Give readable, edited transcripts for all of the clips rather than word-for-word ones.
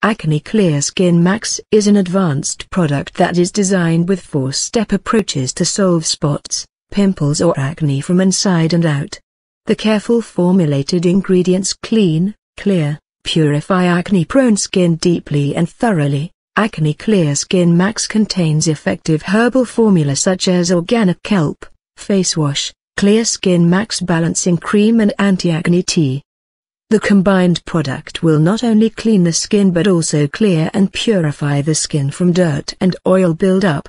Acne Clear Skin Max is an advanced product that is designed with four-step approaches to solve spots, pimples or acne from inside and out. The careful formulated ingredients clean, clear, purify acne-prone skin deeply and thoroughly. Acne Clear Skin Max contains effective herbal formula such as Organic Kelp, Face Wash, Clear Skin Max Balancing Cream and Anti-Acne Tea. The combined product will not only clean the skin but also clear and purify the skin from dirt and oil buildup.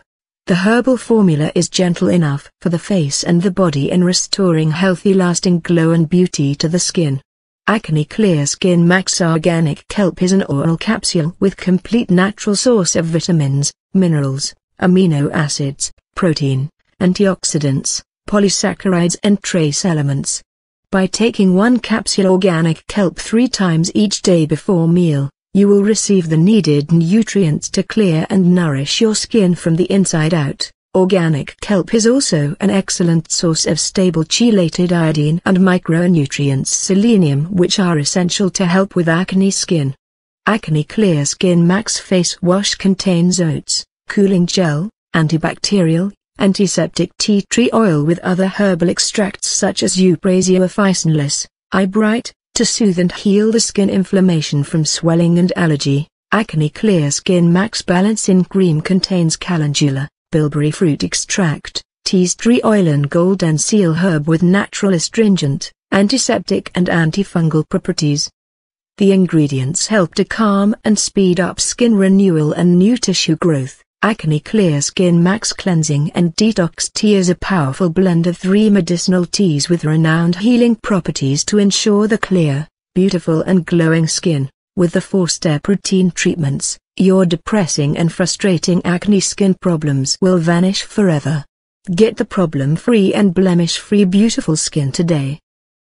The herbal formula is gentle enough for the face and the body in restoring healthy lasting glow and beauty to the skin. Acne Clear Skin Max Organic Kelp is an oral capsule with complete natural source of vitamins, minerals, amino acids, protein, antioxidants, polysaccharides and trace elements. By taking one capsule Organic Kelp 3 times each day before meal, you will receive the needed nutrients to clear and nourish your skin from the inside out. Organic Kelp is also an excellent source of stable chelated iodine and micronutrients selenium, which are essential to help with acne skin. Acne Clear Skin Max Face Wash contains oats, cooling gel, antibacterial, antiseptic tea tree oil with other herbal extracts such as Euphrasia officinalis, eye bright, to soothe and heal the skin inflammation from swelling and allergy. Acne Clear Skin Max Balance in Cream contains calendula, bilberry fruit extract, teas tree oil and golden seal herb with natural astringent, antiseptic and antifungal properties. The ingredients help to calm and speed up skin renewal and new tissue growth. Acne Clear Skin Max Cleansing and Detox Tea is a powerful blend of 3 medicinal teas with renowned healing properties to ensure the clear, beautiful and glowing skin. With the 4-step routine treatments, your depressing and frustrating acne skin problems will vanish forever. Get the problem-free and blemish-free beautiful skin today.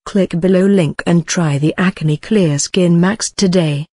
Click below link and try the Acne Clear Skin Max today.